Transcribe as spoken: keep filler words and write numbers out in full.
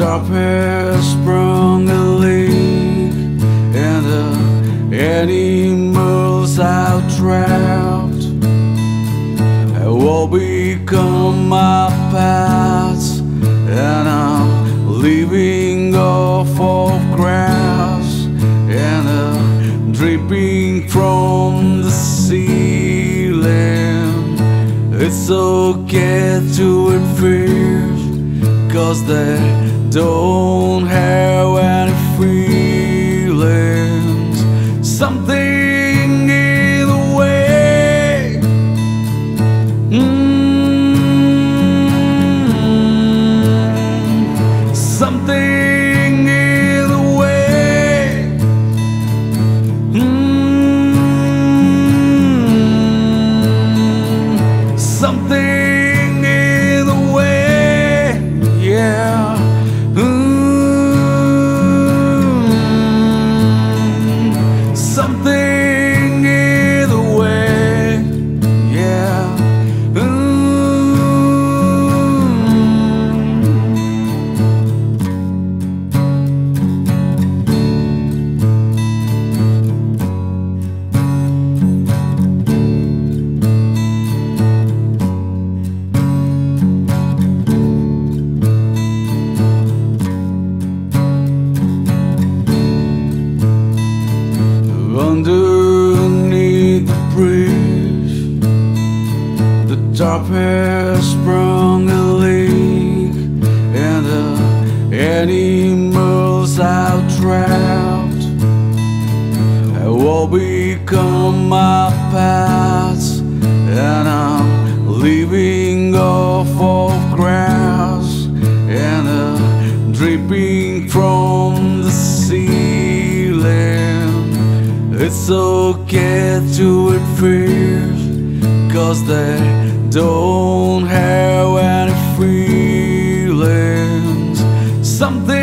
Darkness sprung a leak, and the animals are trapped. I will become my past, and I'm living off of grass, and I'm dripping from the ceiling. It's okay to admit, 'cause they don't have any feelings. Something in the way. mm-hmm. Something in the way. mm-hmm. Something. Something either way, yeah. Underneath the bridge, the top has sprung a leak, and the animals are trapped. I will become my past, and I'm living off of grass, and I'm dripping from the ceiling. It's okay to admit, 'cause they don't have any feelings. Something